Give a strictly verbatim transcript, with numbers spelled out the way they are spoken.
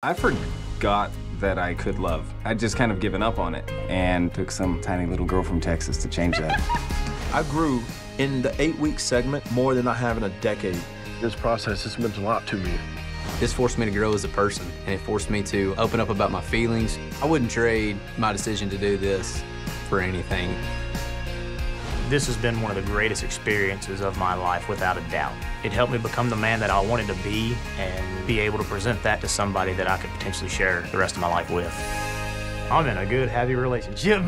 I forgot that I could love. I'd just kind of given up on it and took some tiny little girl from Texas to change that. I grew in the eight-week segment more than I have in a decade. This process has meant a lot to me. This forced me to grow as a person, and it forced me to open up about my feelings. I wouldn't trade my decision to do this for anything. This has been one of the greatest experiences of my life, without a doubt. It helped me become the man that I wanted to be and be able to present that to somebody that I could potentially share the rest of my life with. I'm in a good, happy relationship.